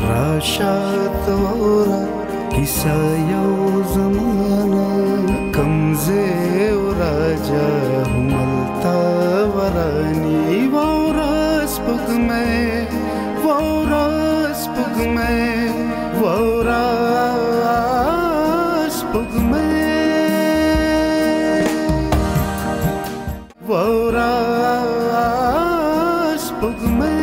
راشات ورا كسايا وزمانا كمزي وراجا هملتا وراني وراس بغمي وراس بغمي وراس بغمي وراس بغمي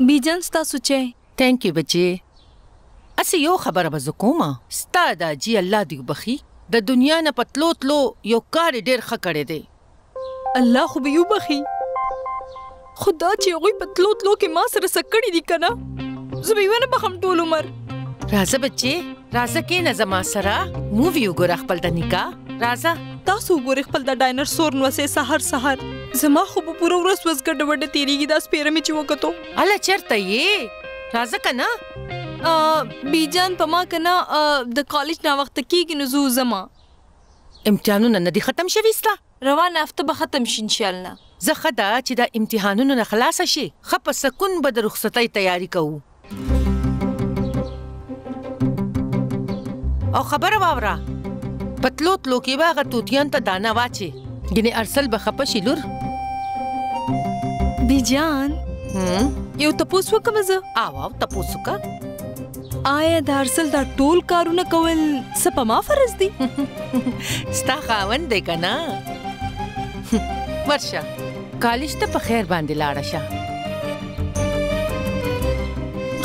بیجان ستاسو چه؟ تینک یو بچه. اسه یو خبره به زه کومه ستا دا جي الله دې وبخي د دنیا نه په تلو تلو یو کار یې ډېر ښه کړی دی. الله خو به یې وبخي، خو دا چې هغوی په تلو تلو کې ما سره څه کړي دي که نه زه به یې ونه بخم ټول عمر. راځه بچې راځه کېنه زما سره مووي وګوره خپل د نکاح. راځه تاسو وګورئ خپل د ډایناسور نوسې سهار سهار. زما خو به پوره ورځ وس ګډه وډه تېرېږي دا سپېره مې چې وکتو. هله چېرته یې؟ راځه که نه بیجان په ما که نه د کالج ناوخته کېږي نو زه وځمه. امتحانونه نه دي ختم شوي ستا؟ روانه هفته به ختم شي انشاءالله. زه ښه ده چې دا امتحانونه نه خلاصه شي، ښه په سکون به د رخصتۍ تیاري کوو. او خبره واوره په تلو تلو کې به هغه توتیان ته دانه واچي ګینې ارسل به خپه شي. لور بیجان یو تپوس وکم زه؟ آو تپوس وکړه. آیا د ارسل دا ټول کارونه کول څه په ما فرض دي؟ ستا خاوند دی که نه؟ ورشه کالج ته په خیر باندې لاړه شه.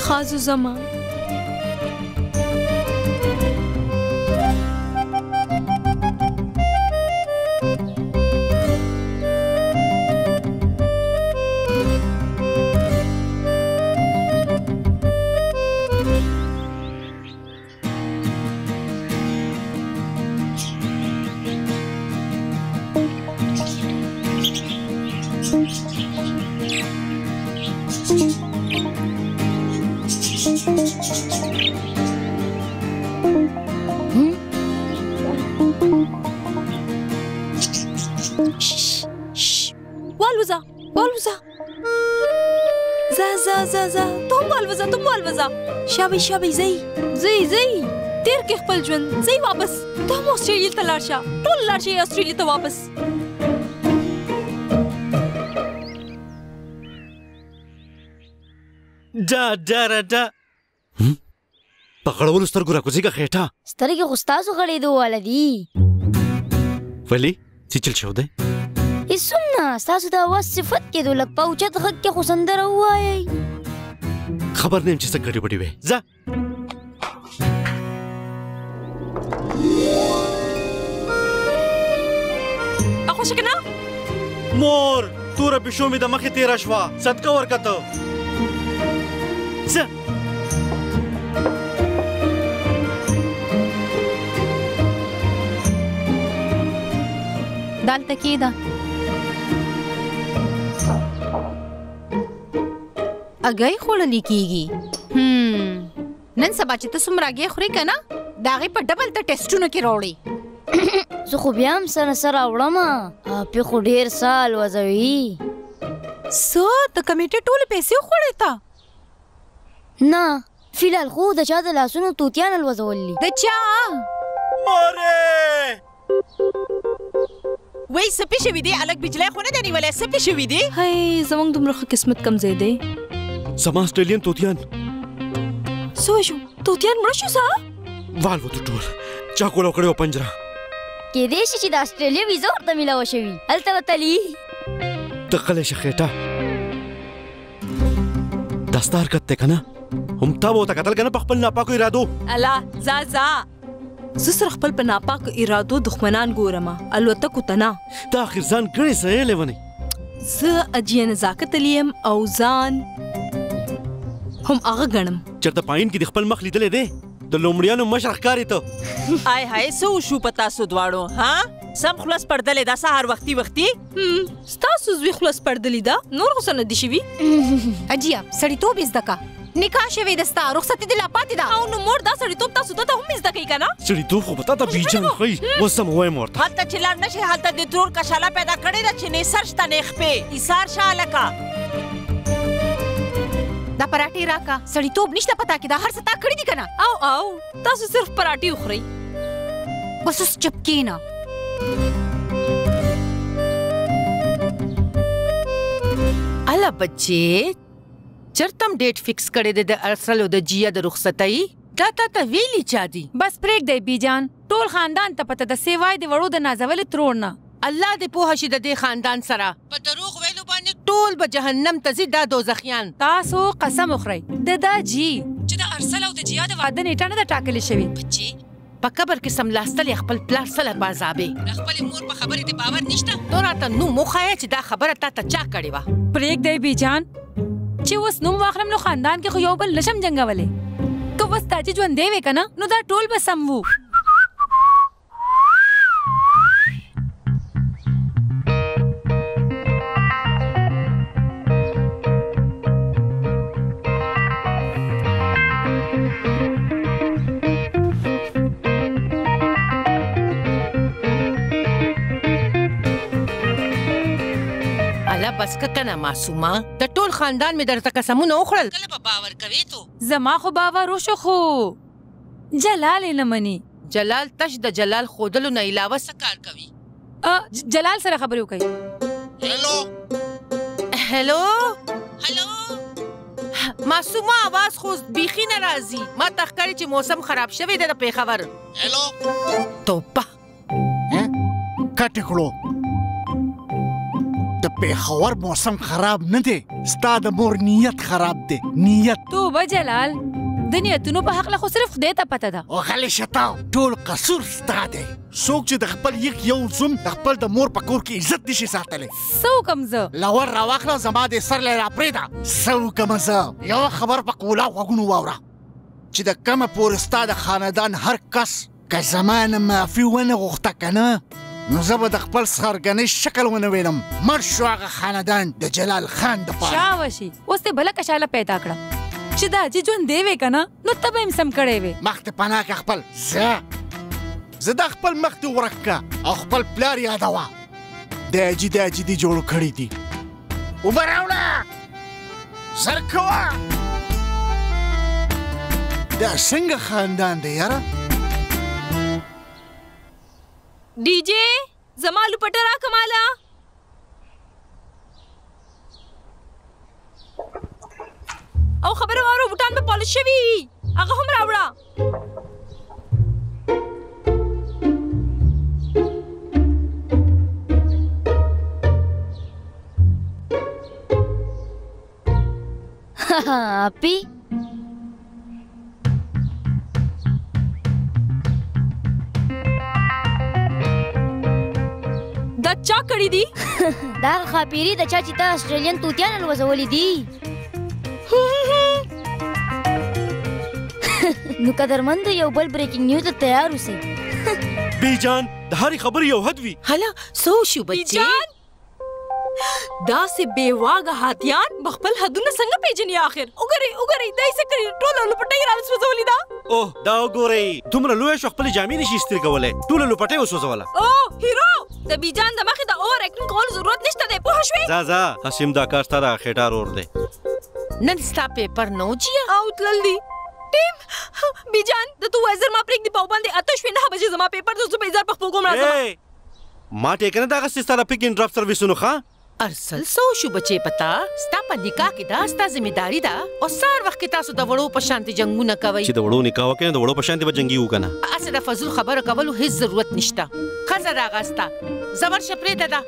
خازو زما شابي شابي زي تیر کې خپل ژوند زي واپس ته مو استرالیا ته لاړ شه، ټول لاړ شئ استرالیا ته واپس. دا په غړولو سترګو راکوزېږه خېټه. سترګې خو ستاسو غړېدو واله دي. ولې څه چل شو دی؟ هېڅ هم نه، ستاسو د اواز صفت کېدو لږ په اوچت غږ کې خو سندره ووایئ. خبر نیم چې څه ګډې وډې وې. ځه اخوشه که نه؟ مور توره پیشو مې د مخې تېره شوه، صدقه ورکه ته. ځه دلته کېده. اګۍ خوړلې کېږي. نن سبا چې ته څومره اګۍ خورې که نه د هغې په ډبل ته ټیسټونو کې راوړې. زه خو بیا هم څه نه څه راوړمه، هاپې خو ډېر څه الوځوي. څه د کمیټې ټولې پیسې وخوړې تا؟ نه فیلحال خو د چا د لاسونو توتیان الوځول دي. د چا؟ مورې وایي څه پې شوي دي؟ هلک بجلی خو نه دی نیولی، څه پې شوي دي؟ هی زموږ دومره ښه قسمت کمزی دی. سما آسټریلین توتیان څه وشو؟ तोतियान मनुष्य सा वाल वो तो टूर चाकू लोकड़े ओ पंजरा के देश इसी ऑस्ट्रेलिया वीज़ा और तमिला वशवी अल्ता बतली तकले शखेटा दस्तार कत्ते कना हम तब होता कतल कना पखपल नापाको इरादो अला जा जा سسر خپل په ناپاک ارادو دښمنان ګورم الوتکو تنا دا اخر ځان ګړې سې لونی زه اجین زاکت لیم او ځان هم هغه ګنم چرته پاین کې د خپل مخ لیدلې ده د لومړیانو مشرخ کاری ته آی هاي سو شو پتا سو دواړو ها سم خلاص پردلې دا سهار وختي ستاسو زوی خلاص پردلې دا نور غسنه دي شوی اجیا سړی توب زدکا निकाह शवे दस्ता रुखसती दिला पाती दा आउं न मोर दा सड़ी तोप ता सुदा ता हम मिस्दा कहीं का ना सड़ी तोप को बता ता बीजन कहीं वो सब हुए मोर ता हल्ता चिलार नशे हल्ता दित्रोर का शाला पैदा करे दा चिने सर्चता नेख पे इसार शाला का दा पराठे राका सड़ी तोप निश्चित पता कि दा हर सता खड़ी दी का ना आओ आओ ता सु सिर्फ पराठे उखरी बस उस चपके ना अला बच्चे चरतम डेट फिक्स करे दे द अरसल ओ द जिया द रुखसतई दाता त वेली चादी बस प्रेक दे बीजान टोल खानदान त पता द सेवाय दे वड़ो द नाजवल त्रोड़ना अल्लाह दे पोह शद दे खानदान सरा पतरोग वेलो बाने टोल ब जहन्नम तजिदा दोजखियान तासो कसम उखरी द दा जी च द अरसल ओ द जिया द वादन एटा न द टाकले शवी बच्ची पकबर के समलास्तल खपल प्लाट सल बाजाबे खपल मोर प खबर ते पावर निष्टा तोरा त नु मुखाय च द खबर ता त चा कड़ेवा प्रेक दे बीजान چې وس نوم واخلم نو خاندان کې خو یو بل لشم جنگولې که وس تاجي ژوند دی وکنه نو دا ټول به سم وو بس کنه معصومه د ټول خاندان می درته قسمونه وخړل کله به باور کوي ته زما خو باور وشو خو جلال نه مني جلال تش د جلال خودلو نه علاوه څه کار کوي ا جلال سره خبرې وکړي هلو هلو هلو معصومه आवाज خو بیخي ناراضي ما تخکری چې موسم خراب شوی د پیښور هلو توبه کټ کړو پیښور موسم خراب نه دی ستا د مور نیت خراب دی نیت توبه جلال د نیتونو په حق له خو صرف خدای ته پته ده او غلی شتاو ټول قصور ستا دی څوک چې د خپل یک یو زوم د خپل د مور په کور کې عزت نشي ساتلی څوکم زه لور راواخله زما د سر لی راپرېږده څوکم زه یو خبر په کولا غوږونو واوره چې د کمه پورې ستا د خاندان هر کس که زما نه معافي ونه غوښته که نه نو زه به د خپل سخرګنۍ شکل ونه وینم مړ شو هغه خاندان د جلال خان دپاره شاوه شي اوس دې بله کشاله پیدا کړه چې دا حاجي ژوندی وې که نه نو ته به یې هم سم کړی وې مخ ته پناه کړه خپل زه دا خپل مخ دې ورک کړه او خپل پلار یادوه د حاجي د حاجي دې جوړو کړي دي اوبه راوړه زر کوه دا څنګه خاندان دی یاره डीजे जमालू पटरा कमाला औ खबर वारो भूटान में पॉलिश भी अग हम रावड़ा हाँ पी دچا کړی دی دا خاپيري د چا چې ته استرالین توتیان الوزولې دي نو قدرمند یو بل بریکینګ نیوز ته تیار اوسې بیجان د هرې خبرې یو حد وي هله سو شو بچې دا سه بېواګه هاتیان بخپل حدونه څنګه پیژني آخر وګورئ وګورئ دای څه کړي ټوله لوپټۍ رالوزولې ده اوه دا وګورئ دومره لویه شوه خپلې جامې نشي ایسترې کولی ټوله لوپټۍ وسوځوله اوه هیرو د بیجان د مخې د اور اکټینګ کول ضرورت نشته دی پوه شوې ځه ځه هاشم دا کار ستا دغه خېټه رور دی نن ستا پیپر نه و جیه او تلل دي ټیم بیجان د تو وزر ما پرېږدي په باندې اته شوې نه بجې زما پیپر د صبح زر په خپو کوم راځم ما ټیکنه دغسې ستا د پیک ان ډراپ سرویسونو ښه أرسل سوشو بچه پتا ستا پا نکاح کی دا ستا زمیداری دا او سار وقت کی تاسو دا وڑو پشانتی جنگو نکوی چی دا وڑو نکاح وکنه دا وڑو پشانتی با جنگیو کنا اسه دا فضول خبر کولو هیڅ ضرورت نشتا خزه راغستا زبر شپری ددا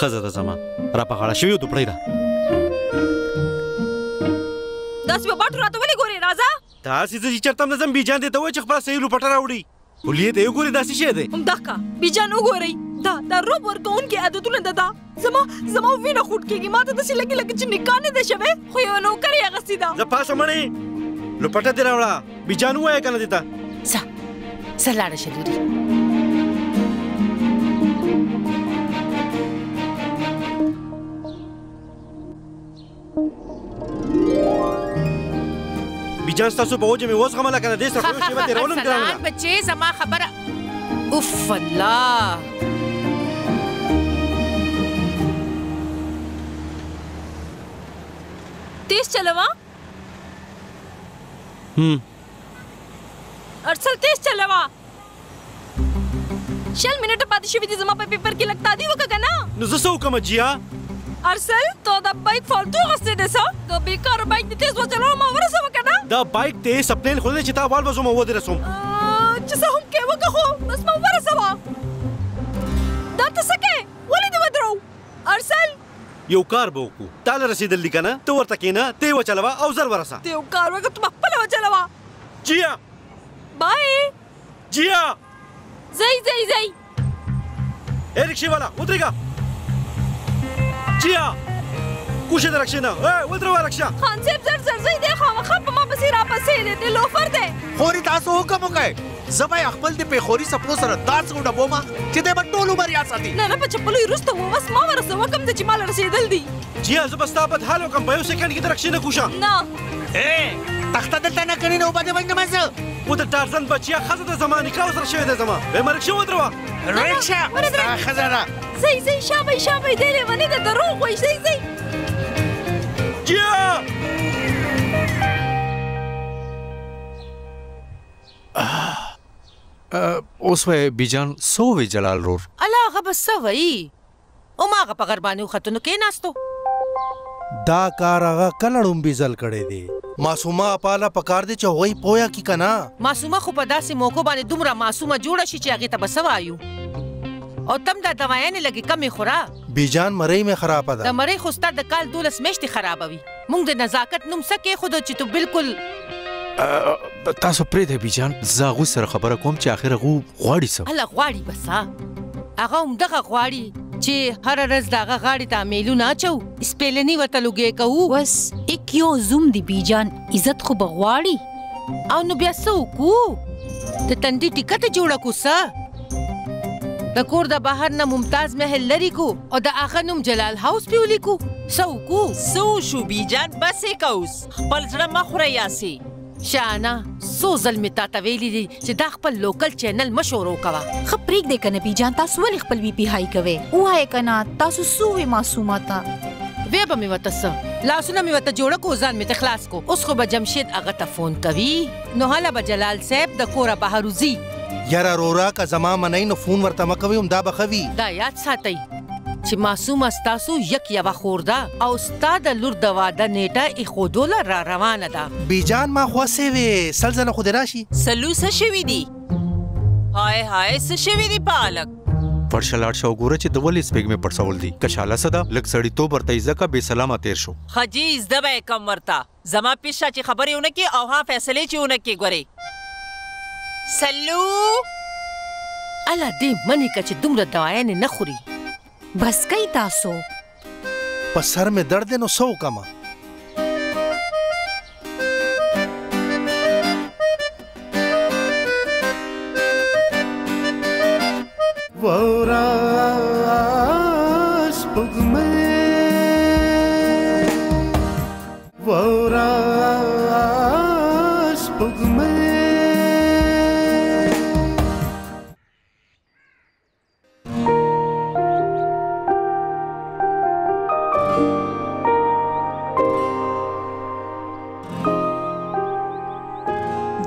خزه دا زما را په غاړه شویو دوپړی دا داس به باټو راته ولې ګورې رازا داسې چې چرتم نظم بیجان دی ته و چې خپل سې لو پټه راوړي ولې ته یو ګورې داسې شه دی هم دکا بیجان وګورې دا روب ورکون کې عادتونه ده دا زما وینه خټ کېږي ماته د سې لګي چې نکاح نه ده شوی خو یو نوکر یې غسی دا زه پاسه مړې لپټه دی راوړه بیجانو وای کنه دیتا سا سلاړه شلوري بیجان تاسو په وجه مې وسغه مله کنه دې سره خو شی به تیرولم ګرانه بچي زما خبره اوف الله तेज चलवा अरसल तेज चलवा शल मिनट बाद शिविदी जमा पे पेपर की लगता दी वो कगना नजसो कम जिया अरसल तो दा बाइक फालतू हसते देसो तो बेकार बाइक तेज वो चलाओ मावर सब कगना दा बाइक तेज सपने खोले चिता वाल बजो मो दे रसम जसा हम के वो कहो बस मावर सब दा तो सके वली दे वदरो अरसल یو کار به وکړو تا له رسېدلې که نه ته ورته کښېنه ته یې وچلوه او زر ورسه ته یو کار وکړه ته پخپله وچلوه جیا بای جیا ځئ ای رکشې والا ودرېږه جیا کوشې ته راکښېنه ودروه رکشه خان صاحب زر ځئ دی خامخا په ما پسې راپسې دی د لوفر دی خورې تاسو حکم وکړئ زه به یې خپل د پیخوري څپلو سره داسې وډبومه چې دی به ټول عمر یاد ساتي نه په چپلو یې وروسته و بس ما ورسه وکم د چې ما له رسېدل دي جیا زه به ستا بدحال وکړم په یو سیکنډ کې ته راکښېنه کوشه نه تخته دلته نه کړې نه اوبه دې باندې مزه خو د ټارزن بچیا ښځه ده زما نکاح ورسره شوې ده زما وی ما رکشه ودروه رکشه ستا ښځه ده ځئ شابی دی لېونۍ ده دروغ وایي ځئ جیا اوس وای بیجان سووی جلال رور الله هغه به څه وایي هماغه په غرباني وختونو کېناستو دا کار هغه کله ړومبي ځل کړی دی معصومه اپاله پکار دی چې هغوی پویا کي که نه معصومه خو په داسې موقعو باندې دومره معصومه جوړه شي چې هغې ته به څه وایو او تم دا دوایانې لږې کمې خورا بیجان مرۍ مې خرابه ده د مرۍ خو ستا د کال 12 میاشتې خرابوي موږ د نزاکت نوم څه کېښودو چې تو بالکل تاسو پرېږدئ بیجان زه هغوی سره خبره کوم چې اخر هغو غواړي سم هله غواړي بس هغه همدغه غواړي چې هره ورځ د هغه غاړې ته میلونه اچو سپېلني ورته لوګې کوو بس ایک یو زوم دی بیجان عزت خو به غواړي او نو بیا څه وکړو د تندې ټیکه ته جوړه کړو څه د کور د بهر نه ممتاز محل لرې کړو او د هغه نوم جلال هاوس پې ولیکو څه وکړو څه وشو بیجان بس یې که اوس خپل زړه مه خوره یاسې شانا سو ظلمې تا ته ویلي دي چې دا خپل لوکل چینل مه شورو کوه ښه پرېږدئ که نه بیجان تاسو ولې خپل وي پي هاي کوئ ووایه که نه تاسو څه ووې معصومه ته وی به مې ورته څه لاسونه مې ورته جوړه کړو ځان مې ته خلاص کړو اوس خو به جمشید هغه ته فون کوي نو هله به جلال صاحب د کوره بهر وځي یاره رورا که زما منئ نو فون ورته مه کوئ همدا به ښه وي دا یاد ساتئ چې معصومه ستاسو یک یوه خور ده او ستا د لور د واده نیټه ایښودو له را روانه ده بیجان ما خو هسې وې سل ځله خو دې راشي سلو څه شوي دي های څه شوي دي په هلک پړشه لاړ شه وګوره چې د ولې سپېږ مې پړسول دي کشاله څه ده لږ سړیتوب ورته یې ځکه بې سلامه تېر شو خجي زده به یې کم ورته زما پیش شا چې خبرې ونه کړي او ها فیصلې چې ونه کړي ګورې سلو اله دې منې که چې دومره دوايانې نه خوري بس کئی تاسو په سر مې درد دی نو څه وکړمه وورا سپوږمۍ وورا سپوږمۍ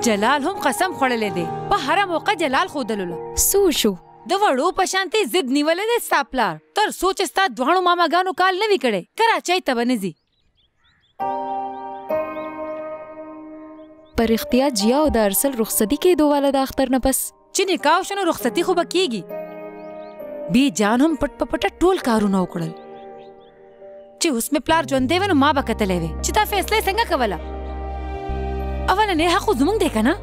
جلال هم قسم خوړلی دی په هره موقع جلال ښودلو له څه وشو दवळू जिद निवलेले सापलार तर सोच असता द्वाणू मामा गानु काल नवीकडे करा चैता बनेजी पर इख्तिया जिया उदा अरसल रुखसती के दो वाला दा अख्तर न बस चिनी कावशनो रुखसती खूब कीगी बी जान हम पटपटा टोल कारू न उकड़ल ची उसमें प्लार जोन देवन मां बकतलेवे चिता फैसले संगा कवला अवला ने हकु जुमंग देखा ना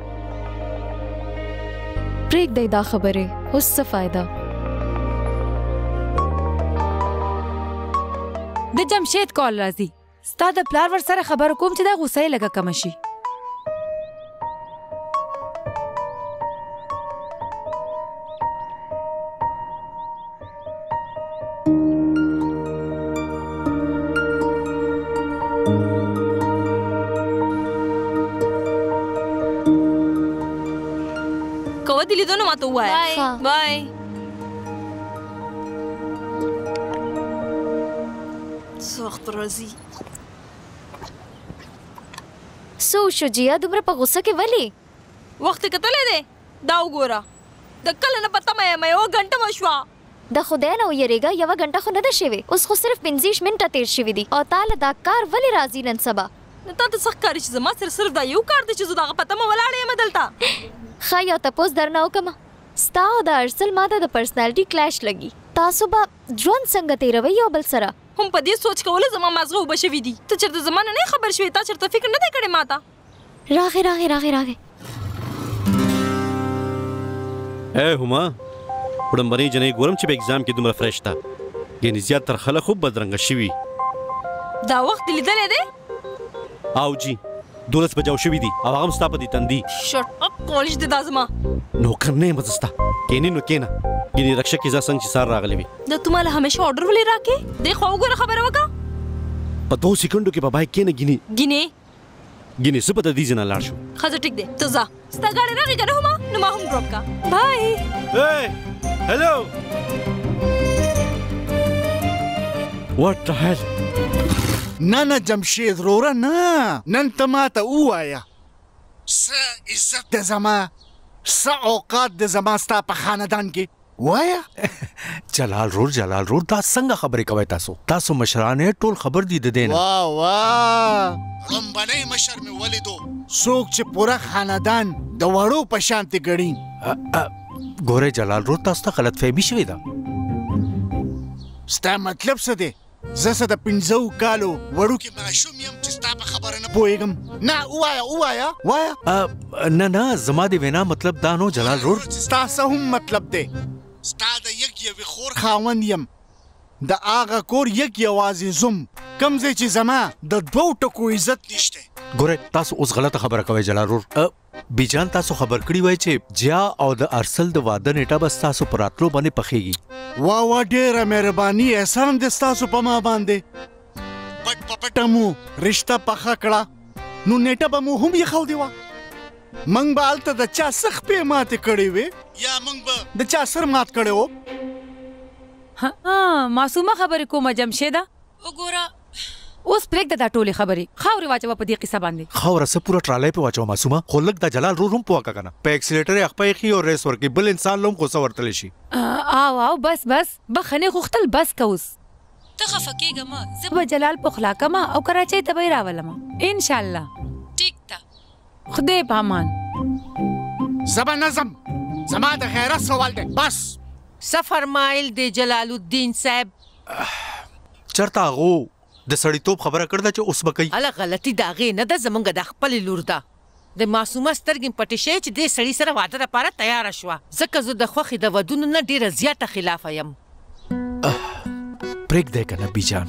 ब्रेक दे दा खबरे उससे फायदा द जमशेद कॉल राजी स्ताद प्लार वर सारा खबर कोम चिदा गुस्सा लगा कमशी दिली दोनों मत हुआ है। बाय। सख्त रजी। सोचो जिया दुबरा पगुसा के वाली। वक्त कतले दे। दाऊ गोरा। दक्कल न पता मैं वो घंटा मशवा। द खुदे ना ये रेगा या वो घंटा खुद न दशेवे। उसको सिर्फ पिंजीश मिनट तेर शिविदी। और ताल दाकार वाली राजी नंसबा। न तात सख्कारी चीज़ मां सिर्फ दायू कार दी चीज़ दागा पता मैं वाला नहीं मदलता। खाया तपोस धरना हो कमा स्टाओ दा अरसल मादा द पर्सनालिटी क्लैश लगी तासुबा ड्रोन संगते रवैया बलसरा हम पदी सोच के ओले जमा मजगो बशवी दी तो चरते जमाना नहीं खबर श्वेता चरते फिक्र न दे करे माता रागे रागे रागे रागे ए हुमा पडंबरी जने गोरम चिप एग्जाम के तुमरा फ्रेश था ये निज्यात तर खला खूब बदरंग शिवी दा वक्त लिदले दे आओ जी دولس بجاو شوی دی او هغه ستا په دې تندي شټ اپ کالج د دازما نو کرنے مزستا کینې نو کینا ګینی رکشک کی ځسنګ چې سار راغلی وي د تماله همیشه اورډر ولې راکې د خو غره خبره وکا په 2 سکندو کې بابا کینې ګینی څه پته دې جنا لاړ شو خځه ټیک دې ته ځه ستا ګاډی راغی کنه ما نو ما هم ډراپ کا بای هی هلو واټ د هیل نانا جمشید رورا نا نن تماتا اوایا س عزت د زما س اوقات د زما ستا په خاندان کې وایا جلال رور دا څنګه خبرې کوي تاسو مشرانه ټول خبر دي د دین وا وا غمبنای مشر می ولیدو څوک چې پورا خاندان د وړو په شانتي ګړي ګوره جلال رور تاسو ته غلط فهمي شوې ده ستا مطلب څه دی زسه د پنځو کالو وړو کې ماشوم يم چې ستا په خبره نه پويګم نه وایا نه زما دی وینا مطلب دا نو جلال رور ستا هم مطلب دی ستا د یو خور خاوند يم د اغه کور یوازې زم کم زی چې زما د دوو ټکو عزت نشته ګوره تاسو اوس غلطه خبره کوي جلال رور بیجان تاسو خبر کړی وای چې جیا او د ارسل د واده نیټه بس تاسو پراتلو باندې پخېږي وا وا ډیره مهرباني احسان دې ستاسو په ما باندې پټ پټه مو رشته پخه کړه نو نیټه به مو هم یې خو دی وا منګ به هلته د چا سخ پې ماتې کړې وې یا منګ به د چا سر مات کړی و معصومه خبرې کومه جمشیده وګوره اوس پرېږده دا ټولې خبرې خاورې واچوه په دې قصه باندې خاوره څه پوره ټرالی پې واچوه معصومه خو لږ دا جلال رور هم پوه کړه که نه په اکسیلیټر یې اخپه یې او ریس ورکړي بل انسان له هم غوسه ورتلی شي آو بس بخنه غختل بس کوس ته خفکیګه ما زب جلال پخلا کما او کراچۍ ته به راولم ان شاء الله ټیک تا خدای پامان زب نظم زما د غیرت سوال ده بس سفر مایل دی جلال الدین صاحب چرته غو د سړی توپ خبره کړل چې اوس بکای اله غلطی داغه نه د زمونږ د خپل لور ده د معصومه سترګې پټې شې چې دې سړي سره واده لپاره تیاره شوه ځکه زه د خوښې د ودونو نه ډېره زیاته خلافه یم پرېږدی که نه بیجان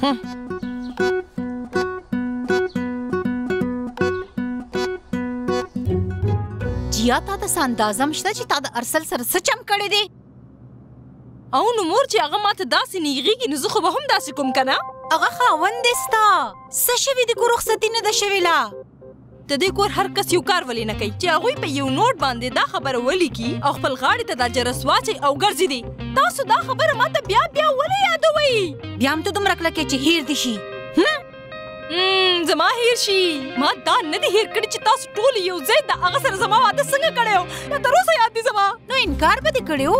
جیا تا ته څه اندازه هم شته چې تا د ارسل سره څه چم کړی دی او نو مور چې هغه ما ته داسې نیغېږي نو زه خو به هم داسې کوم که نه هغه خاوند دی ستا څه شوي دي که رخصتي نه ده شوې لا د دې کور هر کس یو کار ولې نه کوي چې هغوی په یو نوټ باندې دا خبره ولیکي او خپل غاړې ته دا جرس واچي او ګرځېدي تاسو دا خبره ماته بیا ولې یادوئ بیا هم ته دومره کلکې چې هیر دې شي زما هيرشي ما دا ندي هير کړي چې تاسو ټول یو ځای د هغه سره زما واده څنګه کړیو؟ دا تر اوسه یاد دي زما. نو انکار به دې کړیو؟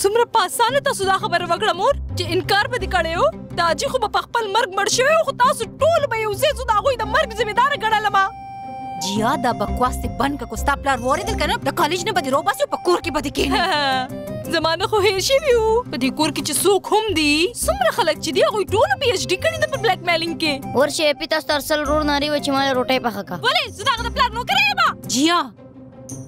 څومره په اسانه تاسو دا خبره وکړه مور چې انکار به دې کړیو؟ دا حاجي خو په خپل مرګ مړ شوی خو تاسو ټول به یو ځای د هغوی د مرګ ذمېداره ګڼله ما. جیا دا بکواس دې بند کړه خو ستا پلار واورېدل که نه د کالج نه به دې روباسي او په کور کې به دې کښېني. زما نه خو هېر شوي وو په دې کور کې چې څوک هم دي څومره خلک چې دي هغوی ټولو پي ایچ ډي کړي ده په بلیک میلینګ کې. ورشي اپي تاسو تر سل روړ نارې وه چې ما له روټۍ پخه کړه. ولې زه د هغه د پلار نوکره یم ما؟ جیا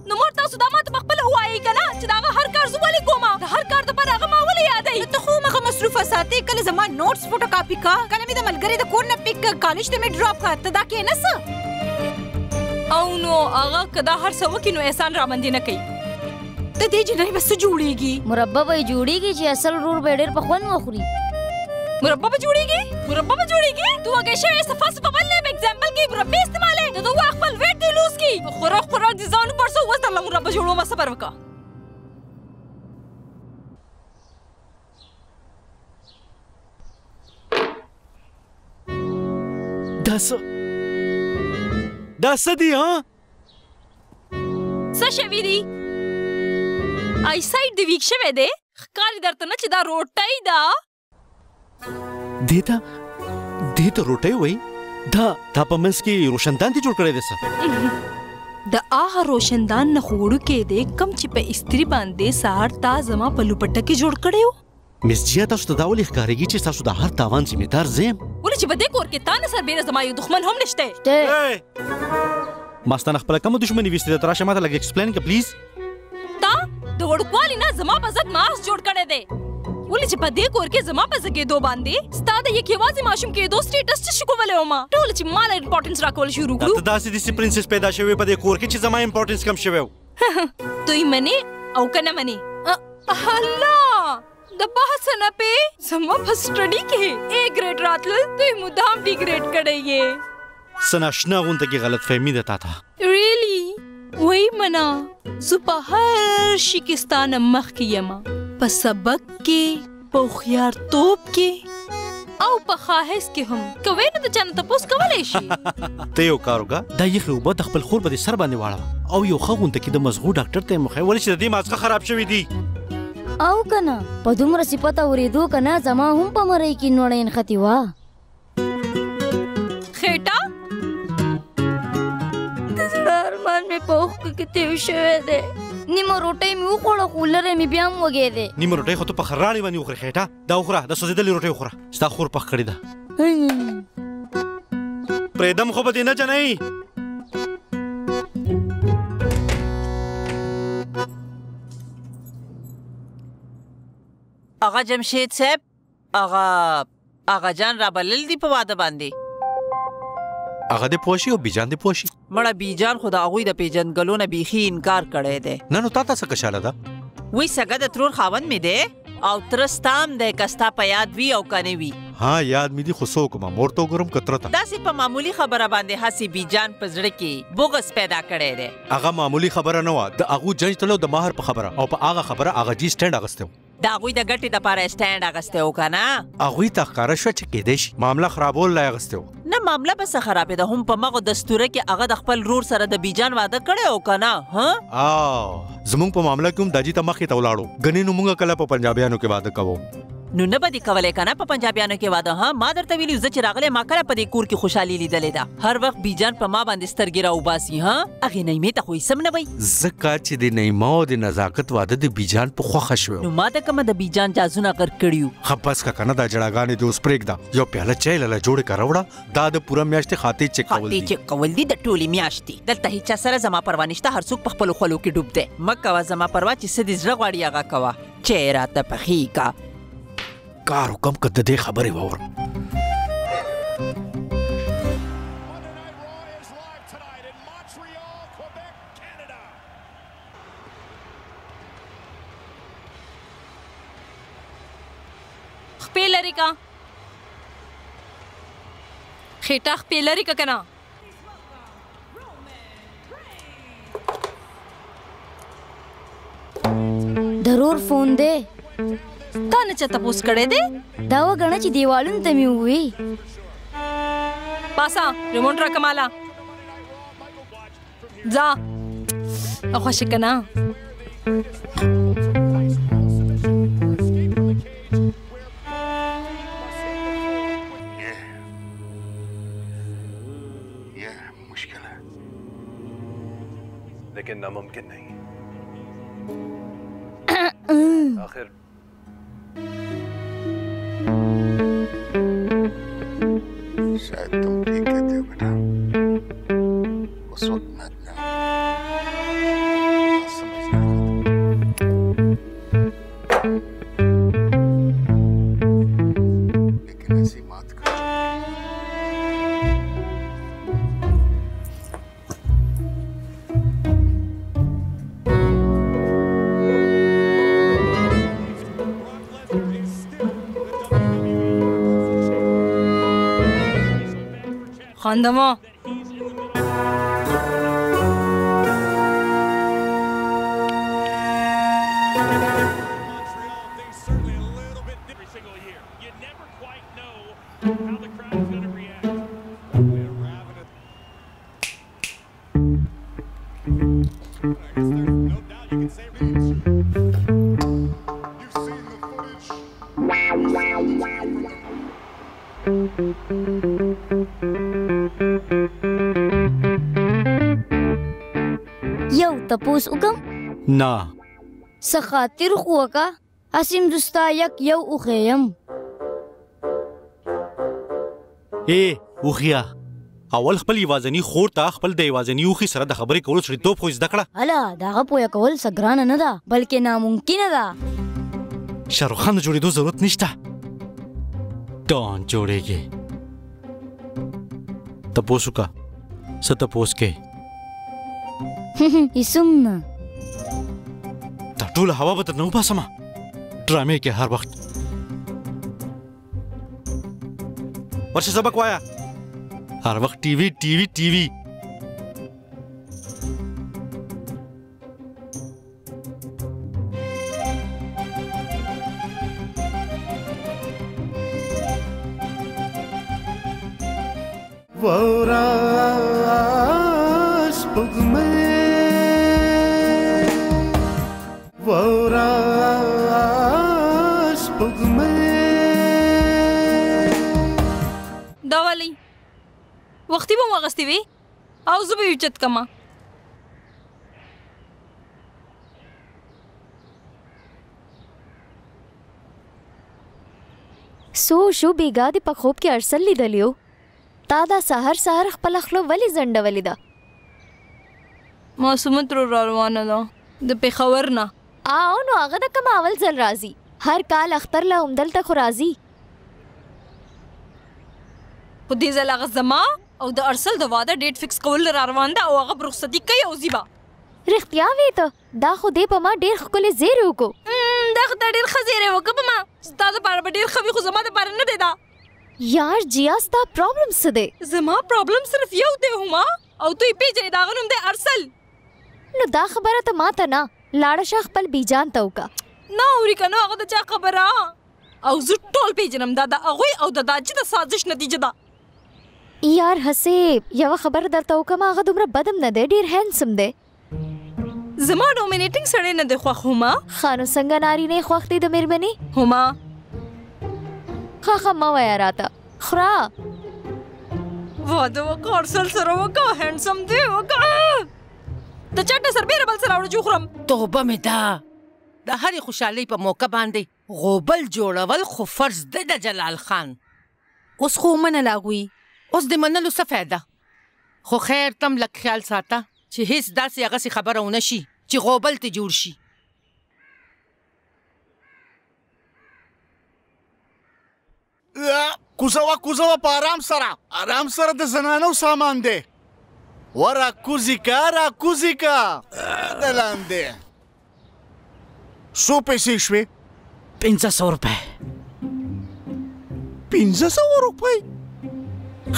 نو مور تاسو دا ماته پخپله ووایئ که نه چې د هغه هر کار زه ولې کومه؟ د هر کار دپاره هغه ما ولې یادوي؟ نو ته خو همغه مصروفه ساتې، کله زما نوټس فوټو کاپي کړه، کله مې د ملګرې د کور نه پیک کړه، کالج ته مې ډراپ کړه، ته دا کښېنه څه؟ او نو هغه که دا هر څه وکړي نو احسان راباندې نه کوي. ته دې جنۍ به څه جوړېږي؟ مربه به یې جوړېږي چې اصل ورور به یې ډېر په خوند وخوري. مربه به جوړېږي؟ مربه به جوړېږي؟ تو هګۍ شوې صفا صفا بل نه په اګزامپل کې مربې استعمالوې د دوه خپل ویټ دې لوز کړي. خوراک خوراک دې ځان وپړسه اوس درله مربه جوړو ما صبر وکړه. دا څه دا څه دي ها؟ څه شوي دي؟ آی سایډ دې ویک شوی دی؟ ښکاري درته نه چې دا روټۍ ده؟ देता देता रोटे हुई दा तापमेंस की रोशनदान ती जोड़ करे देसा दा आह रोशनदान न खोड़ के दे कम चिपे इस्त्री बांधे सार ताजमा पलुपट्टा की जोड़ करे हो मिस जिया ताशु तो दावली ख़ारेगी ची ताशु दा हर तावान जिम्मेदार ज़ेम उन्हें चिपे देखो और के ताने सर बेरा ज़मायु दुश्मन हम निश्ते मास्टर नख़पला कम दुश्मनी विस्तर तराशे माता लगे एक्सप्लेन का प्लीज ता दौड़ क्वाली ना ज़मा बज़द मास जोड़ करे दे ولې چې په دې کور کې زما په زه کېدو باندې ستا د یک یوازې ماشوم کېدو سټېټس چې شکولی وم ټول چې ما له امپورټنس راکول شروع کړو دلته داسې داسې پرنسس پیدا شوی په دې کور کې چې زما امپورټنس کم شوی و دوی منې او که نه منې الله د بحث نه پې زما په سټډي کې اے ګریډ راتلل دوی مدام ډي ګریډ کړی یې څه ناشنا غوندهکې غلط فهمي ده تا ته ریلي وایي منا زه په هر شي کې ستا نه مخکې یم په سبق کې په هوښیارتوب کې او په خواهش کې هم کوی نو د چا نه تپوس کولی شي ته یو کار وکړه دا یخې اوبه د خپل خور په دې سر باندې واړوه او یو ښه غونده کې د مزغو ډاکټر ته یې مخویې ولې چې د دې مازغه خراب شوي دي او که نه په دومره صفته اورېدو که نه زما هم په مرۍ کې نوړۍ نښتې وه خېټه د زړه ارمان مې په اوښکو کې تېو شوی دی نیمه روټۍ مې وخوړه خو لرې مې بیا هم وږی دی نیمه روټۍ خو ته په خرارې باندې وخورې خېټه دا وخوره د سوځېدلې روټۍ وخوره ستا خور پخ کړې ده پرېږدم خو به دې نه جنۍ اغا جمشید صاحب اغا جان رابلل دي په واده باندې هغه دې پوه شي او بیجان دې پوه شي مړه بیجان خو د هغوی د پیژندګلو نه بیخي انکار کړی دی نه نو تا ته څه کشاله ده وی سګه د ترور خاوند مې دی او تره ستا هم دی که ستا په یاد وي او که نه وي ها یاد مې دي خو څه وکړم مور ته وګورم که تره ته داسې په معمولي خبره باندې هسې بیجان په زړه کې بغض پیدا کړی دی هغه معمولي خبره نه وه د هغو جنج تلو د ماهر په خبره او په هغه خبره هغه جي سټینډ اخیستی و د هغوی د ګټې دپاره سټینډ اخیستی و که نه هغوی ته ښکاره شوه چې کیدای شي معامله خرابول لا یې اخیستی و نه معامله به څه خرابې ده هم په مغو دستوره کې هغه د خپل ورور سره د بیجان واده کړی او که نه زموږ په معامله کې هم داجي ته مخې ته ولاړو ګنې نو موږ کله په پنجابیانو کې واده کوو نو نه به دې کولی که نه په پنجابیانو کې واده ما درته ویلي زه چې راغلی ما کله په دې کور کې خوشحالي لیدلې ده هر وخت بیجان په ما باندې سترګې راوباسي هغې نیمې ته خو یې سم نه وی ځکه چې د نیما او د نزاکت واده د بیجان په خوښه شوی نو ما د کومه د بیجان جازونه غرق کړي وو خبس که نه دا جړاګانې دې اوس پرېږده یو پیاله چای لله جوړې که راوړه دا د پوره میاشتې خاتې چیک کول دي چیک کول دي د ټولې میاشتې دلته هیچا سره زما پروا نشته هر څوک په خپلو خولو کې ډوب دی مه کوه زما پروا چې څه دې زړه غواړي هغه کوه چای راته پخې کړه کار وکم که د دې خبرې واورم خپې لرې که خېټه خپې لرې که که نه ضرور فون دی تا نه چا تپوس کړی دی دا وګڼه چې دیوالونو ته مې ووی په باسا ريمون ركمالا زا أخوشي كنا يا مشكلة لكنها ممكن هي آخر शायद तुम ठीक कहते हो बेटा। उस वक्त मैं इतना समझ नहीं, लेकिन ऐसी बात करो। خاندما تپوس وکم؟ نه سخاطر خو کا اسیم دستا یک یو اوخیم اے اوخیا اول خپل یوازنی خور ته خپل د یوازنی اوخي سره د خبرې کول شری توپ خو زده کړه الا دغه پوهه کول سګران نه ده بلکې ناممکن ده شاروخ خان جوړېدو ضرورت نشته دون جوړېږي تپوس وکا ستپوس کې इसुमना तटूल हवा बत नौ पासमा ड्रामे के हर वक्त वर्ष सबक वाया हर वक्त TV TV TV وختي به مغستي وي او زه به اوچت کما سوشو بیګا دې په خوب کې ارسل لیدلیو تا دا سحر سحر خپل خلو ولې زنډولې ده موسم تر روانه ده د پېښور نه او نو هغه د کوم اول ځل راځي هر کال اختر له همدلته خو راځي خو دې ځل هغه زما او د ارسل د واده ډیټ فکس کول را روان ده او هغه برخصتی کوي او زیبا رښتیا وی ته دا خو دې په ما ډیر ښکلې زیری وکړو دا خو ته ډیر ښه زیری وکړه په ما ستا دپاره به ډیر ښه وي خو زما دپاره نه دی دا یار جیا ستا پرابلم څه دی زما پرابلم صرف یو دی هما او ته یې پیژنې د هغه نوم دی ارسل نو دا خبره ته ما ته نه لاړه شه خپل بیجان ته وکړه نه اوري که نو هغه د چا خبره او زه ټول پیژنم دا د هغوی او د دا چې د سازش نتیجه ده یار حسیب یو خبر درته وکم هغه دومره بدم نه دی ډیر هینسم دی زما ډومینیټنګ سړی نه دی خوښ هما خانو څنګه نارینه خوښ دی د میرمنې هما خاخه مه وایه راته خورا واده وکړه ارسل سره وکړه هینسم دی وکړه د چټ نه سربېره بل څه راوړه چې وخورم توبه مې ده د هرې خوشحالۍ په موقع باندې غوبل جوړول خو فرض دی د جلال خان اوس خو ومنله هغوی اوس د منلو څه فایده خو خیر تم لک خیال ساته چې هیڅ داسې هغسې خبره ونه شي چې غوبل ته جوړ شي کوزوه کوزوه په ارام سره د زنانو سامان دی ورا کوزیکا را کوزیکا د لاندې څو پیسې شوې 500 روپۍ 500 روپۍ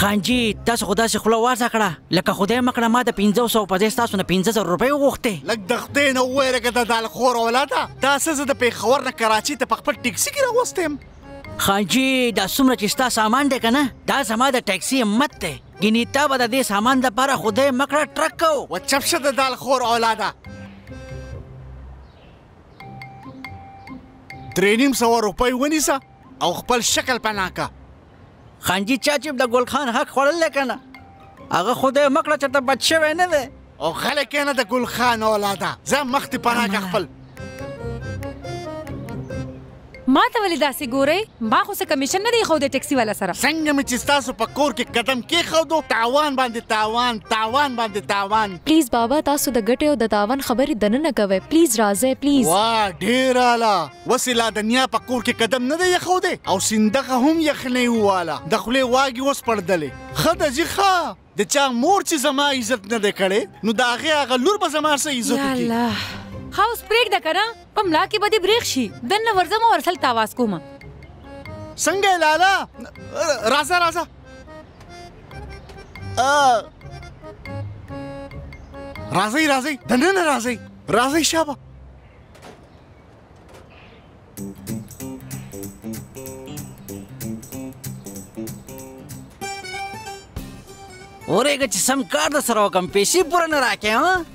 خانجی تاسو خو داسې خوله وازه کړه لکه خدای مه کړه ما د 500 په ځای ستاسو نه 500 روپۍ وغوښتې لږ د خدای نه ووایه لکه د دالخور اولاده دا څه زه د پېښور نه کراچۍ ته په خپل ټیکسي کې راوستی یم خانجی دا سمره چې ستا سامان دی که نه دا زما د ټیکسي همت دی، ګینې تا به د دې سامان دپاره خدای مکړه ټرک کو و چپ شه د دالخور اولاده. ₹3,500 ونیسه او خپل شکل پناه که. خانجي چا چې د ګل خان حق خوړلی که نه هغه خدای مکړه چېرته بد شوی نه دی او خلک یې نه د ګل خان اولاده زه مخ دې پناه که خپل. ما ته ولې داسې ګورئ؟ ما خو څه کمیشن نه دی ایښودی ټیکسي والا سره. څنګه مې چې ستاسو په کور کې قدم کېښودو تاوان باندې تاوان تاوان باندې تاوان. پلیز بابا تاسو د ګټې او د تاوان خبرې دننه کوئ، پلیز راځئ پلیز. وا ډېر اعلی، اوس لا دنیا په کور کې قدم نه دی ایښودی او سیندغه هم یخنۍ وواله د خولې واګې اوس پړدلې. ښه ده جي ښه، د چا مور چې زما عزت نه دی کړی نو د هغه لور به زما څه عزت وکړي. خاوس پرېږده که نه په ملا کې به دې برېښ شي، دننه ورځم او ورسل ته آواز کومه. څنګه یې لاله؟ راځه راځه راځئ راځئ دننه راځئ راځئ شابه. اورېږه چې سم کار در سره وکړم، پیسې پوره نه راکې.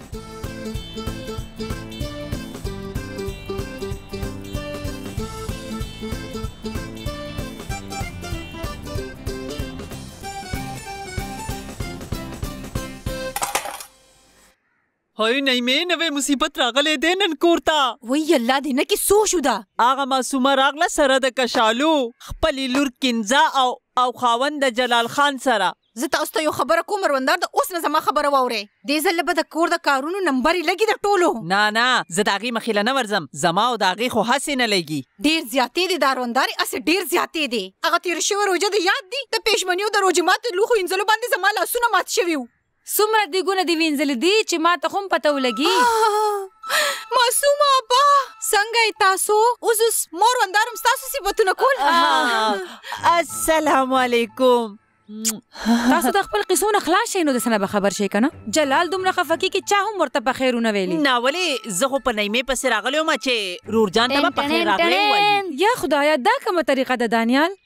هی نایمه نوې مصیبت راغلی دی نن کور ته. وی الله دې نه کې څو شو ده؟ هغه معصومه راغله سره د کشالو خپلې لور کنځه او خاوند د جلال خان سره. زه تاسو ته یو خبره کوم مروندار، د اوس نه زما خبره واورئ. دې ځل به د کور د کارونو نمبر یې لګي د ټولو. نه زه د هغې مخې له نه ورځم، زما او د هغې خو هسې نه لګي. ډېر زیاتې دي دا روندارې، هسې ډېر زیاتې دي. هغه تېره شوې روژه دې یاد دي؟ د پېشمنیو د روژې ماتو لوښو انځلو باندې زما لاسونه مات شوي وو. څومره دیګونه دې وینځلې دي چې ما ته خو هم پته ولګي. معصومه ابا څنګه یې تاسو؟ اوس اوس مور وندار هم ستاسو صفتونه کول. السلام علیکم. تاسو د خپل قیسو نه خلاص شئ نو د څه به خبر شئ که نه. جلال دومره خفه کې چا هم ورته پخیر ونه ویلي. نه ولې زه خو په نایمې پسې راغلی وم چې رورجان ته به پخیر راغلی ووایي. یا خدایه دا کومه طریقه ده دانیال؟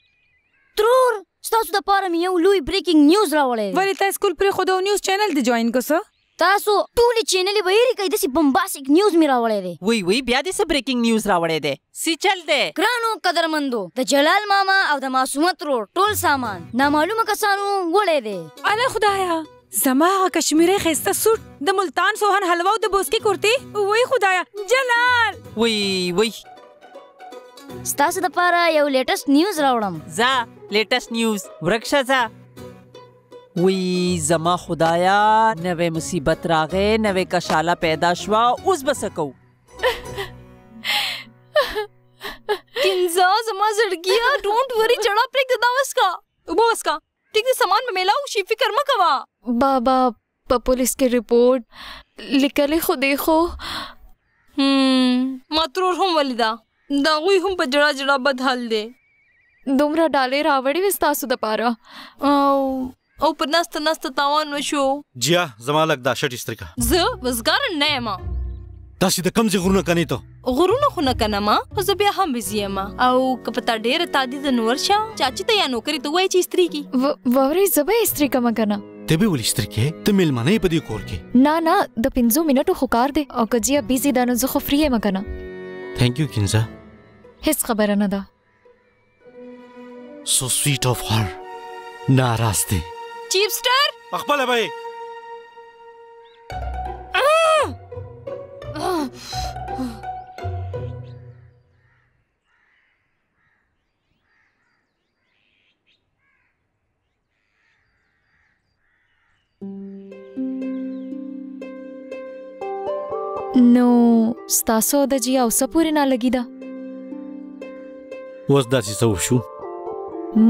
ترور ستاسو د پاره مې یو لوی بریکینګ نیوز راوړی. ولې تا سکول پرېښود او نیوز چینل دې جوین کو څه؟ تاسو ټولې چینلې به هېرې کوئ، داسې بمباسټیک نیوز مې راوړی دی. وی بیا دې څه بریکینګ نیوز راوړی دی؟ څه چل دی؟ ګرانو قدرمندو د جلال ماما او د معصومه ترور ټول سامان نامعلومه کسانو وړی دی. اله خدایا زما هغه کشمیري ښایسته سوټ د ملتان سوهن حلوا او د بوسکي کورتۍ. وی خدایا جلال وی ستاسو د پاره یو لیټسټ نیوز راوړم. زه لیټسټ نیوز ورکشه زه. وی زما خدایا نوې مصیبت راغې، نوې کشاله پیدا شوه، اوس به څه کوو؟ کنزا زما زړګیه ډونټ وري چړه پرېږده، دا وسکا اوبه وسکا ټیک دې سامان مې میلاو شي، فکر مه کوه. بابا په پولیس کې رپورټ لیکلې خو دی خو ما ترور هم ولیده، دا غوی هم په جړه جړه بد حال دی. دومره ډالۍ راوړې وې ستاسو دپاره او په نسته نسته تاوان وشو. جیا زما لږ دا شټ استري کړه. زه وزګاره نه یم. داسې د کوم ځای غرونه کنې ته؟ غرونه خو نه کنم، خو زه بیا هم بزي یم. او که په تا ډېره تادي د نور شه چاچي ته یا نوکرې ته ووایې چې استري کړي. واورې زه به استري کومه که نه؟ ته به ولې استري کړې؟ ته میلمانه یې په دې کور کې. نه د 5 منټو خو کار دی، او که جیا بیزي ده نو زه خو فري یم که نه. Thank you किंजा. हिस खबर न दा. So sweet of her. नाराज थी. चीपस्टर. अकबल है भाई. नो ستاسو د جیا او سپورې نه لګی ده. اوس داسې څه وشو؟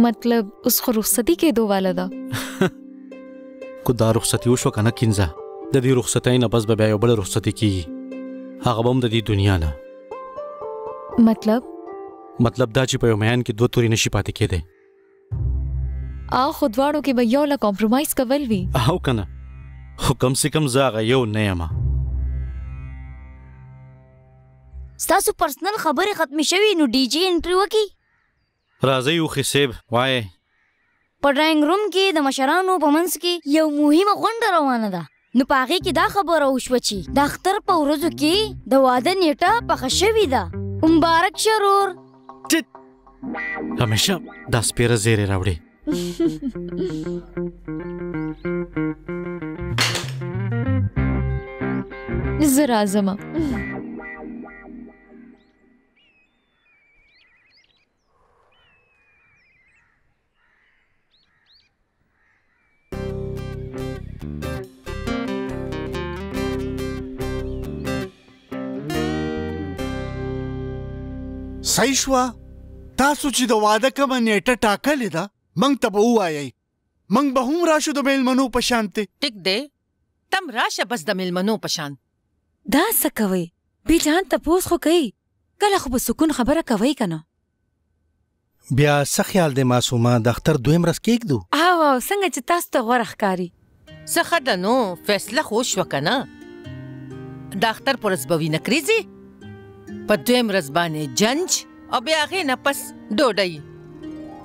مطلب اوس خو رخصتي کېدو واله ده. که دا رخصتي وشوه که نه کینزه، د دې رخصتۍ نه بس به بیا یو بله رخصتي کېږي، هغه به هم د دې دنیا نه. مطلب دا چې په یو میان کې 2 توري نه شي پاتې کېدی. او خو دواړو کې به یو له کمپرومایز کول وي. او که نه، خو کم سې کم زه هغه یو نه یم. ستاسو پرسنل خبرې ختمې شوي نو ډي جی انټري وکړي. راځي او خسیب وای په ډرینګ روم کې د مشرانو په منځ کې یو مهمه غونډه روانه ده نو پاغي کې دا خبره وشوه چې د اختر په ورځو کې د واده نیټه پخه شوې ده مبارک شرور همیشه دا سپیره زیرې راوړي زه راځم صحیح شوه تاسو چې د واده کومه نیټه ټاکلې ده موږ ته به ووایئ موږ به هم راشو د میلمنو په شان ټیک دی تم راشه بس د میلمنو په شان دا څه کوئ بي جان تپوس خو کوي کله خو په سکون خبره کوئ که نه بیا څه خیال دی معصومه د اختر دویم ورځ کیږدو او څنګه چې تاسو ته غوره ښکاري څه ښه ده نو فیصله خو وشوه که نه د اختر په ورځ به وینه کریزي په دویم رزبانه جنج او بیا هغې نه پس ډوډۍ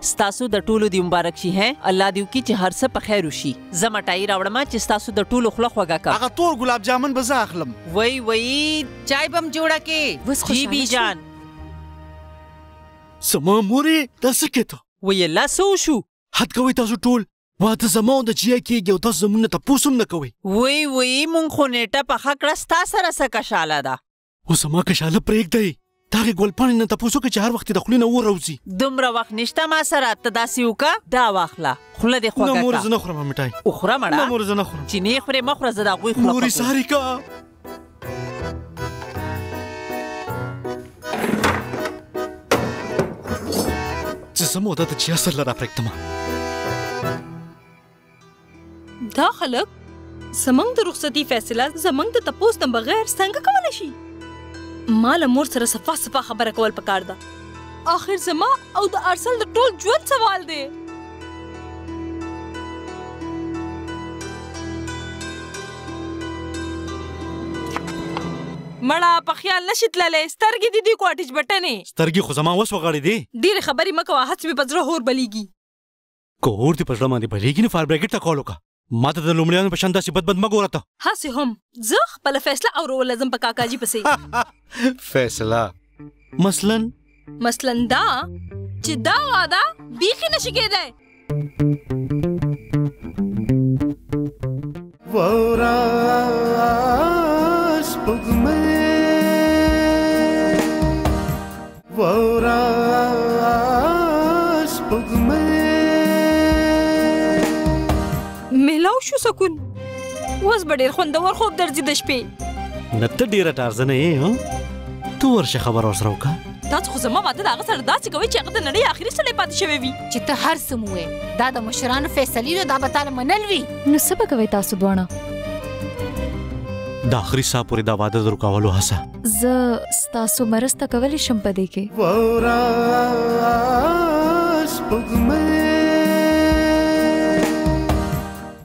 ستاسو د ټولو دې مبارک شي هی الله دې وکړي چې هر څه په خیر وشي زه مټایي راوړمه چې ستاسو د ټولو خوله خوږه کړه هغه تور ګلاب جامن به زه اخلم وی وی چای به م جوړه کې جی بي جان زما مورې دا څه کېته وی الله څه وشو حد کوئ تاسو ټول واده زما او د جیا کېږي او تاسو زموږ نه تپوس هم نه کوئ وی وی مونږ خو نیټه پخه کړه ستا سره څه کشاله ده اوس ما کشاله پرېږدئ د هغې ګلپاڼې نه تپوس وکړه چې هر وخت یې د خولې نه اور راوځي دومره وخت نشته ما سره ته داسې وکړه دا واخله خوله دې خوږه نه مور زه نه خورم مټای وخوره مړه نه مور زه نه خورم چې نه یې خورې مه خوره زه د هغوی خوله مورې ساریکا چې زه موده د چیا سره راپرېږدمه دا خلک زموږ د رخصتي فیصله زموږ د تپوس نه بغیر څنګه کولی شي مالا مور سره صفا صفا خبره کول پکار ده آخر زما او د ارسل د ټول ژوند سوال دی مړه په خیال نشي تللی سترګې دي کوټج بټنې سترګې خو زما اوس وغاړې دي ډېرې خبرې مه کوه هڅ مې په زړه هور بلیږي که هور دې په زړه باندې بلیږي نو فاربریکټ ته کال وکړه ما ته د لومړیانو په شان داسې بد بد مه ګوره ته هسې هم زه خپله فیصله اوروله ځم په کاکاجي پسې فیصله مثلا دا چې دا واده بیخي نشي کېدی واوره سپوږمۍ مهلاو شو سکون اوس به ډېر خوندور خوب درځي د شپې نه ته ډېره ټارزنه یې ته ورشه خبر ورسره وکړه تاسو خو زما واده د هغه سره داسې کوئ چې هغه د نړۍ آخري سړی پاتې شوی وي چې ته هر څه مو وایې دا د مشرانو فیصلې نو دا به تاله منل وي نو څه به کوئ تاسو دواړه د آخري ساه پورې دا واده د رکولو هڅه زه ستاسو مرسته کولی شم په دې کې